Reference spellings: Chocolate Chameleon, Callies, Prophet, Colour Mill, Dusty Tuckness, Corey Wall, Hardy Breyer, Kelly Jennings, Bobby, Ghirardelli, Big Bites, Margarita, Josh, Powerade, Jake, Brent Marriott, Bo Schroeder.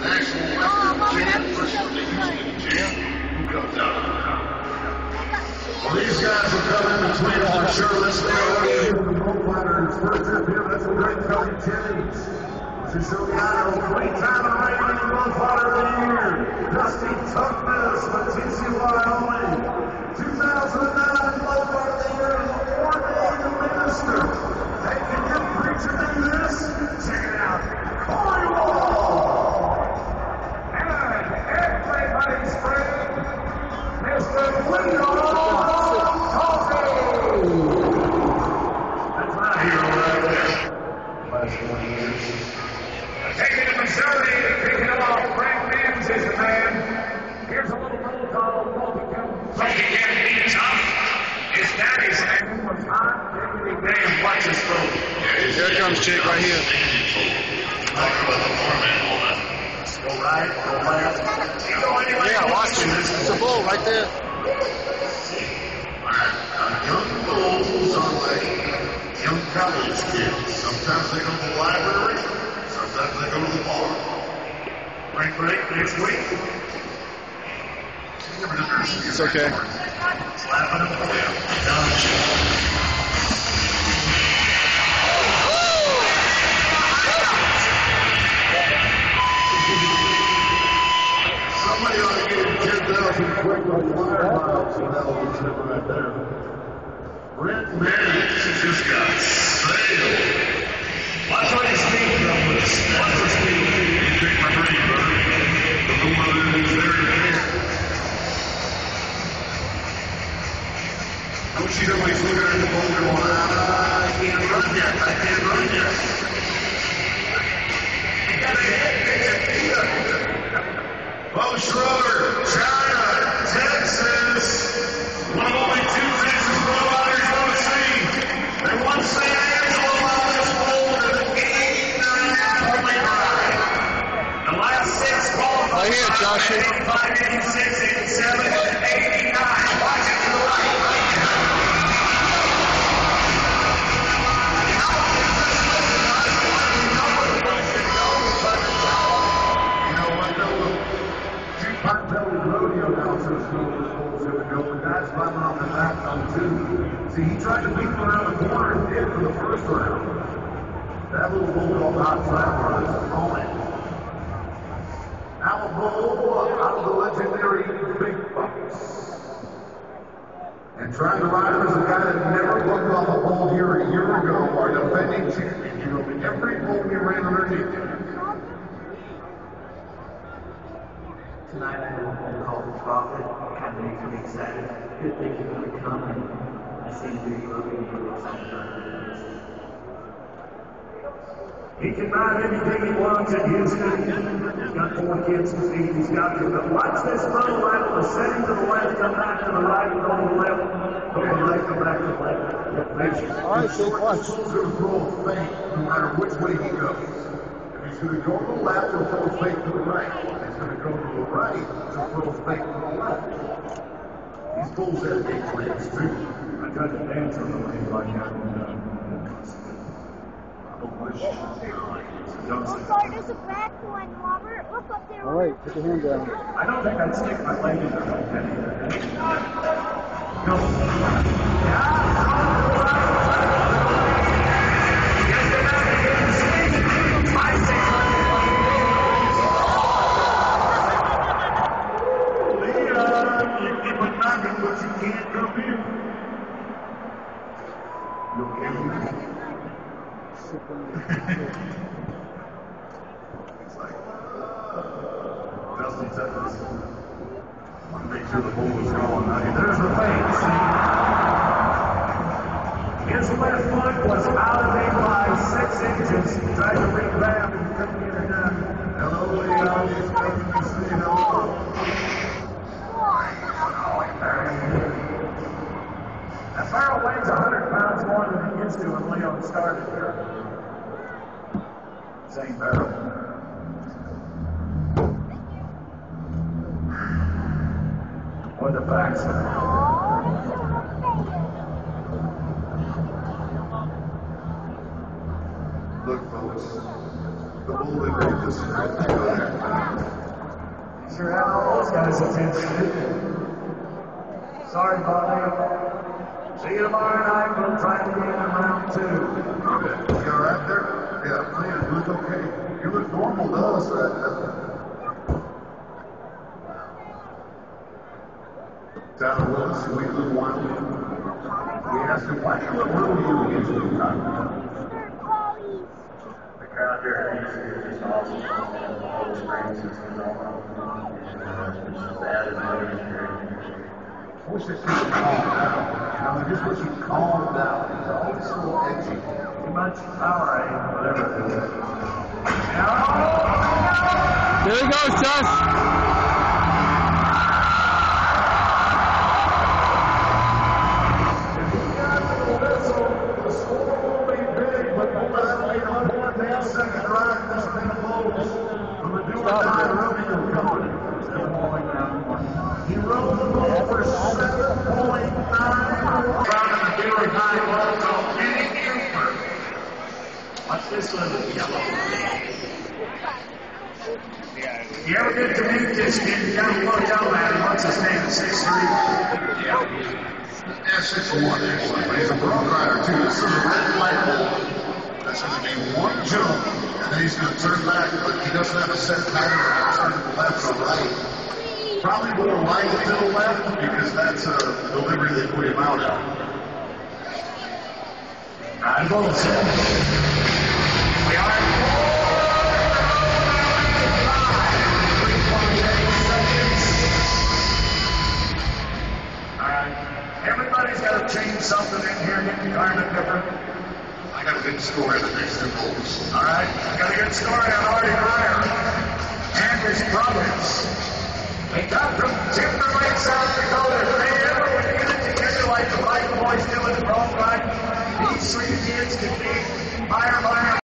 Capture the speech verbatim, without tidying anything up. These guys are coming between our shirtless and the gold fighters. First up here, that's a great Kelly Jennings. She's on the aisle, three-time Iranian Gold Fighter of the Year. Dusty Tuckness, the T C Y only. two thousand nine Gold Fighter of the Year is a four-million minister. Hey, can you preacher do this? Check it out. Corey Wall. And everybody's friend, Mister Leo. Taking to Missouri and picking them off. Brent Marriott is the man. Here's a little bulldog, Bobby Callies. Bobby Callies is up. His daddy's name was hot. Every day and watch his throat. Here comes Jake right here. Talk about the foreman, hold on. Go right, go left. You go anywhere. Yeah, watch him. It's a bull right there. All right, now young bulls on the young college kids. Sometimes they go to the library. Sometimes they go to the bar. Break, break, next week. It's okay. Slapping them away. Down the show. Somebody ought to give him ten thousand quick on the wire box, and that'll be sitting right there. Brent Marriott just got sailed. Watch all your speed up with this. Watch your speed up. You pick my brain, brother. The little mother is there in the air. Don't you know my finger in the boulder? I can't run yet. I can't run yet. You gotta hit me. Get your feet up. Bo Schroeder, China, Texas. One of only two Texas pro fighters on the scene. They once say I am so loud. Right here, Josh. eighty-five, eighty-six, eighty-seven, eighty-nine. Watch it to the right, right there. How is this looking? I don't know if it goes, but it's all. You know what, though? Two pot-bellied rodeo dancers go to the holes in the hill. The guy's climbing off the back on two. See, he tried to beat him around the corner and did for the first round. That little bulldog outside was his opponent. Now a bull out of the legendary Big Bites. And trying to ride him as a guy that never looked on the bull here a year ago, our defending champion. You know, every bull he ran underneath him. Tonight I have a bull called the Prophet. Kind of makes me excited. Good thing you're going to come, and I see you looking for excited. He can ride anything he wants at his feet. He's got four kids to feed. He's got to. But watch this front level. The setting to the left, come back to the right, go to the left, go to the right, come back to the left. All right, so watch. He's going to throw a fake no matter which way he goes. If he's going to go to the left, he'll throw a fake to the right. If he's going to go to the right, he'll throw a fake to the left. These bulls have big plans, too. I tried to dance on the lane like that one time. Oh, there's a black one, Robert. Look up there. All right, put your hand down. I don't think I'd stick my leg in there like that either. No. Leon, you keep on knocking, but you can't come in. You're kidding me. It's like, uh, Dusty Tuckness. I want to make sure the bull is gone. There's the fake, see? His left foot was out of aim by six inches. Tried to bring back and couldn't get it done. Hello, Leo. He's making this thing off. That barrel weighs one hundred pounds more than he used to when Leo started here. Same barrel. Or the backs. Look, folks, the Holy gracious. Sure have all those guys attention. Sorry, Bobby. See you tomorrow night. We'll try to get in round two. Okay. You all right there? Yeah, man, you look okay. You look normal to us right now. That was a sweet little one. We asked him, why do you approve you against the Callies? The crowd there is just awesome. The whole screen system's all it's just added another experience. I wish that she would calm down. I mean, just wish she'd calm down. It's always so edgy. Too much Powerade, whatever it is. There he goes, Josh. This one is yellow. If you ever get to meet this kid, you gotta look out at him. What's his name? six three? Yeah. Yeah, six one, actually. But he's a broad rider, too. This is a red light bull. That's going to be one jump, and then he's going to turn back, but he doesn't have a set pattern. Turn left or right. Probably more right to the left, because that's a delivery they put him out at. I don't say. We are four ninety-five. All right. Everybody's got to change something in here, get the garment different. I got a good score in the next two goals. All right. I got a good score on Hardy Breyer and his brothers. They come from Timberlake, South Dakota. If they ever would get it together like the white boys do in the road ride, these three kids could be fire, fire.